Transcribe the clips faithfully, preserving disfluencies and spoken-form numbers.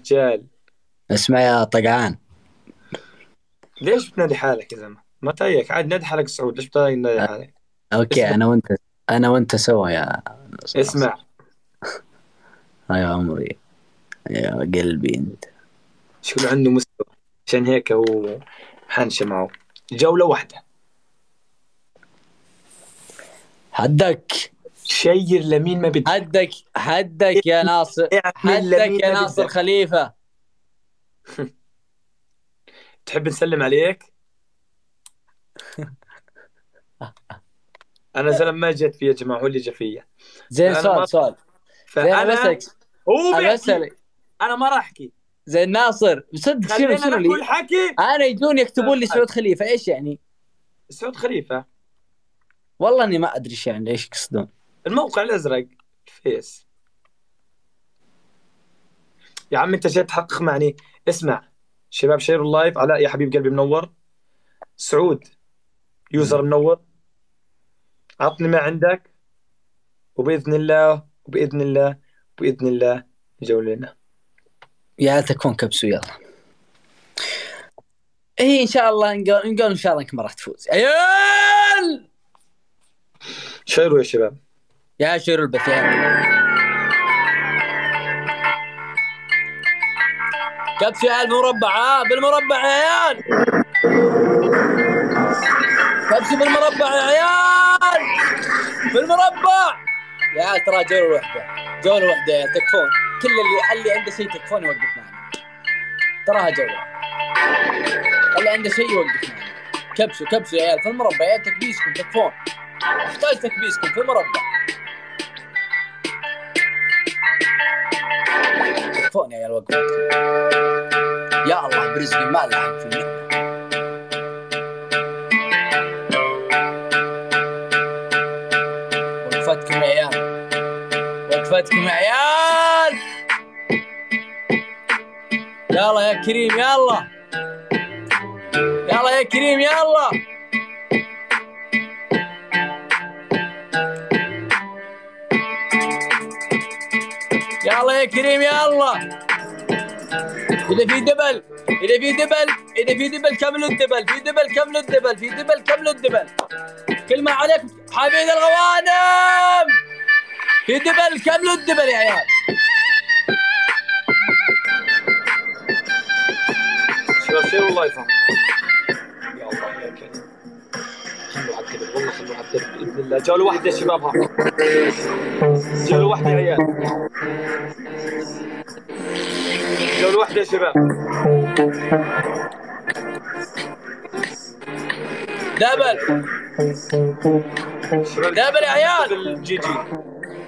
رجال. اسمع يا طقعان، ليش بتنادي حالك يا زلمه؟ ما تايك عاد، نادي حالك سعود، ليش بتنادي حالك؟ اوكي اسمع. انا وانت انا وانت سوا يا نصر. اسمع يا عمري يا قلبي، انت شو عنده مستوى، عشان هيك هو حنشه معه جوله واحده. حدك شير لمين ما بدك، حدك حدك يا ناصر، حدك يا ناصر خليفه. تحب نسلم عليك؟ انا زلمه ما جت فيا جماعه، هو اللي جا فيا. زين سؤال سؤال فانا هو بسالك، انا ما راح احكي زي ناصر بصدق. شنو شنو اللي انا يجون يكتبون لي سعود خليفه؟ ايش يعني سعود خليفه؟ والله اني ما ادري ايش يعني، ايش يقصدون. الموقع الازرق فيس يا عم، انت جاي تحقق معني. اسمع شباب، شيروا اللايف. علاء يا حبيب قلبي منور، سعود يوزر منور، عطني ما عندك، وباذن الله وباذن الله وباذن الله جولنا يا تكون كبسو. يلا ايه ان شاء الله، نقول نقول ان شاء الله انك ما راح تفوز. ايوه شيروا يا شباب، يا شيروا البثيان، كبسوا يا المربع بالمربع يا عيال، كبسوا بالمربع يا عيال بالمربع يا عيال. ترى جولة واحدة، جولة واحدة يا تكفون، كل اللي اللي عنده شيء تكفون يوقف معنا، تراها جولة، اللي عنده شيء يوقف معنا. كبسوا كبسوا يا عيال في المربع يا تكبيسكم، تكفون احتاج تكبيسكم في المربع، تكفون يا عيال وقفوا. يا الله برزقي ما لحق فيني. وقفتكم يا عيال، وقفتكم يا عيال، يلا يا كريم يلا، يلا يا كريم يلا. يلا يا كريم يلا، إذا في دبل إذا في دبل إذا في دبل كملوا الدبل، في دبل كملوا الدبل، في دبل كملوا الدبل. كل ما عليك حبيب الغوانم، في دبل كملوا الدبل يا عيال. شباب شيروا اللايف. يا الله يا كريم، خلوا على الدبل، والله خلوا على الدبل بإذن الله. جولة واحدة يا شباب، ها جولة واحدة يا عيال، جولة واحدة يا شباب. دبل دبل يا عيال، جي جي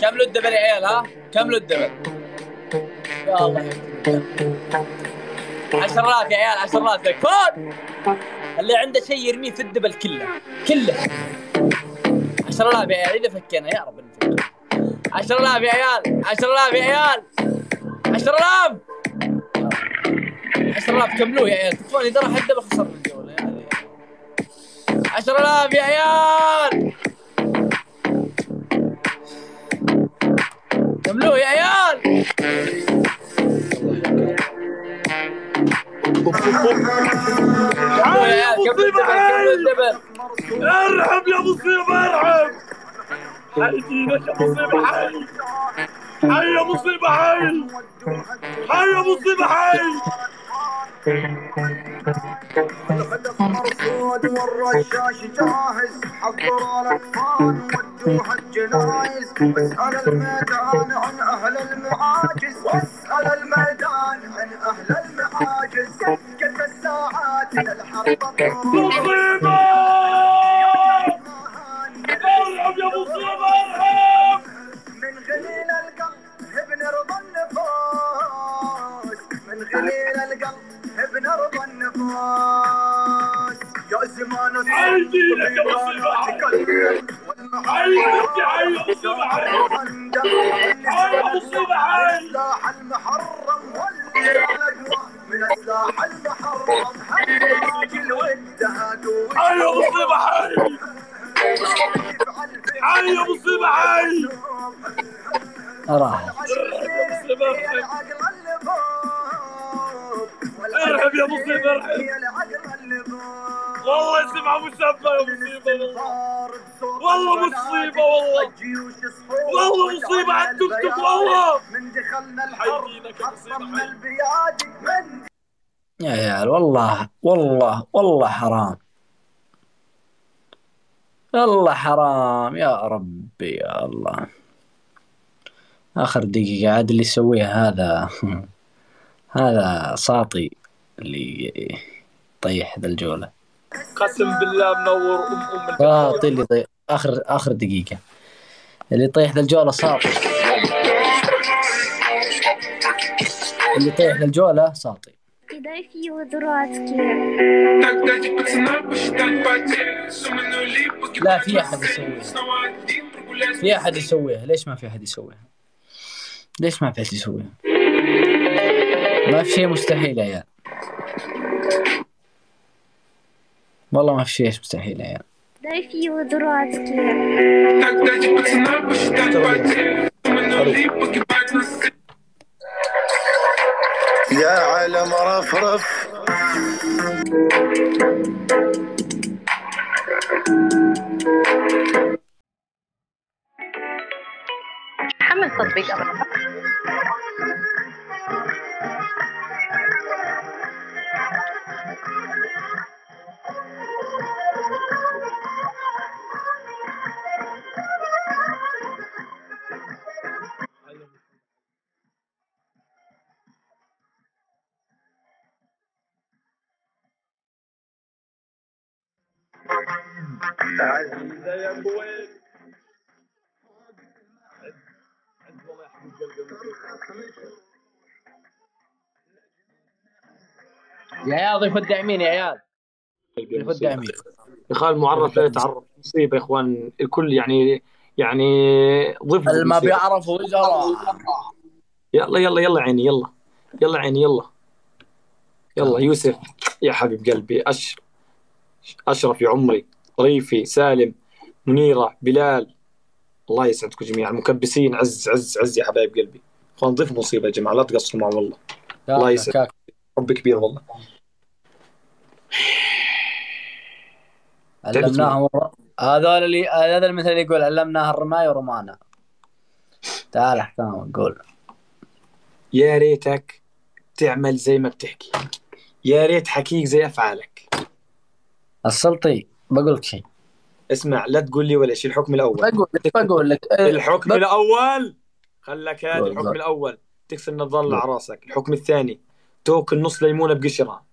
كملوا الدبل يا عيال، ها كملوا الدبل. يا الله عشرات يا عيال، عشرات تكفون، اللي عنده شيء يرميه في الدبل كله كله. عشرات يا عيال، إذا فكينا يا رب نفكر. عشرة آلاف يا عيال، عشرة آلاف يا عيال، عشرة آلاف عشرة آلاف كملوه يا عيال، تكفون. اذا راح الدبل خسر الجوله يا عيال. عشرة آلاف يا عيال، كملوه يا عيال. كملوه يا عيال، كملوا الدبل، ارحب يا مصيبه ارحب. حيدينك يا مصيبة، حي حي يا مصيبة، حي حي يا مصيبة، حي. الهدف مرصود والرشاش جاهز، حضروا الأطفال ودوها الجنايز، اسأل الميدان عن أهل المعاجز، واسأل الميدان عن أهل المعاجز، سكت الساعات للحرب مصيبة. ارحب يا مصيبة ارحب، من غليل القلب بنرضى النفوس، من غليل القلب بنرضى النفوس. يا زمان الصمت بإبانات قلبي، والمحرات السلاح المحرم، واللي على الأجواء من السلاح المحرم، حتى السجل والدهاد والشوق. حي مصيبة حي، أراه مصيبة. يا مصيبه والله اسمع مصيبه يا مصيبه والله والله مصيبه والله والله مصيبه على التوك توك والله من دخلنا الحرب حطمنا البياد يا عيال والله والله والله حرام والله حرام يا ربي يا الله. آخر دقيقة عاد اللي يسويها هذا هذا ساطي اللي يطيح ذا الجولة قسم بالله منور أم ساطي اللي يطيح آخر آخر دقيقة اللي يطيح ذا الجولة ساطي اللي يطيح ذا الجولة ساطي لا في أحد يسويها في أحد يسويها ليش ما في أحد يسويها؟ ليش ما فيش يسويها؟ ما في شيء مستحيل يا عيال والله ما في شيء مستحيل يا عيال يا عالم رفرف حمل تطبيق أمامك يا عيال ضيف الداعمين يا عيال ضيف الداعمين يا خال المعرف لا يتعرف مصيبه يا اخوان الكل يعني يعني ضيف اللي ما بيعرفوا يجرى يلا يلا يلا عيني يلا يلا عيني يلا يلا يوسف يا حبيب قلبي أشرف أشرف يا عمري طريفي سالم منيرة بلال الله يسعدكم جميعا المكبسين عز عز عز يا حبايب قلبي اخوان ضيف مصيبه يا جماعه لا تقصروا معه والله الله يسعدك رب كبير والله علمناهم هذول اللي هذا المثل اللي يقول علمناها الرماية ورمانا تعال احكام قول يا ريتك تعمل زي ما بتحكي يا ريت حكيك زي افعالك السلطي بقول لك شيء اسمع لا تقول لي ولا شيء الحكم الاول بقول لك بقول لك الحكم بقول. الاول خلك هذا الحكم الاول تكسر النظاره على راسك الحكم الثاني توك النص ليمونه بقشرها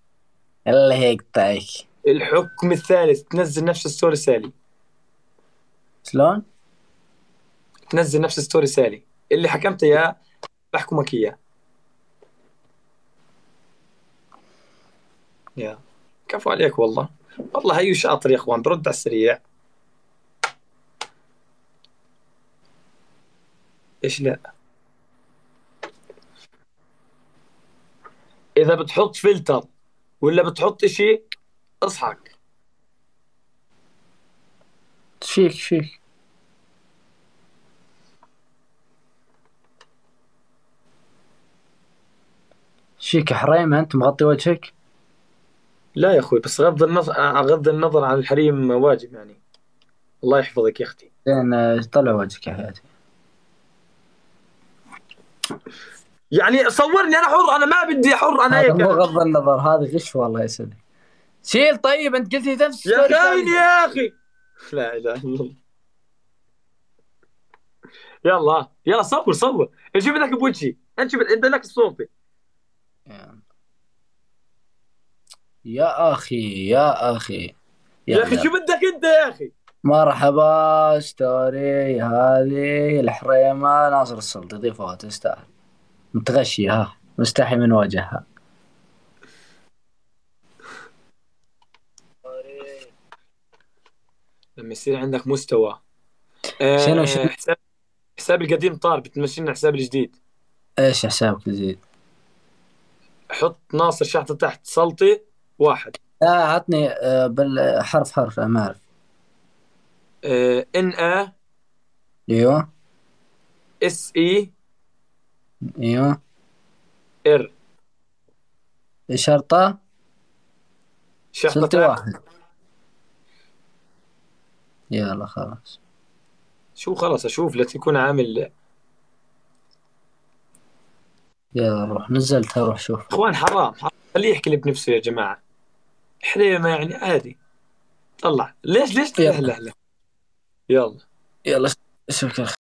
الله يقطعك الحكم الثالث تنزل نفس الستوري سالي شلون؟ تنزل نفس الستوري سالي اللي حكمته اياه بحكمك اياه يا كفو عليك والله والله هيو شاطر يا اخوان برد على السريع ايش لا اذا بتحط فلتر ولا بتحط اشي اصحك شيك شيك شيك حريمه انت مغطي وجهك لا يا اخوي بس غض النظر غض النظر عن الحريم واجب يعني الله يحفظك يا اختي زين طلع وجهك يا حياتي يعني صورني انا حر انا ما بدي حر انا هيك مو غض النظر هذا غش والله يا سيدي شيل طيب انت قلت لي نفس يا خاين يا اخي لا اله الا الله يلا يلا صور صور ايش بدك بوجهي انت بدك صورتي يا اخي يا اخي يا, يا اخي شو بدك انت يا اخي مرحبا ستوري هذه الحريمه ناصر السلطي ضيفوها تستاهل متغشي ها مستحي من وجهها لما يصير عندك مستوى شنو شنو حساب حساب القديم طار بتمشي لنا حساب الجديد ايش حسابك الجديد؟ حط ناصر شحطه تحت سلطي واحد اه عطني آه بالحرف حرف ما اعرف آه ان ا ايوه اس اي ايوه ار شرطه شحطة واحد. يلا خلاص شو خلاص اشوف لا تكون عامل. يلا روح نزلتها روح شوف. اخوان حرام حرام خليه يحكي اللي بنفسه يا جماعة. حليمة يعني عادي. طلع ليش ليش تهلهله. يلا يلا اشوفك.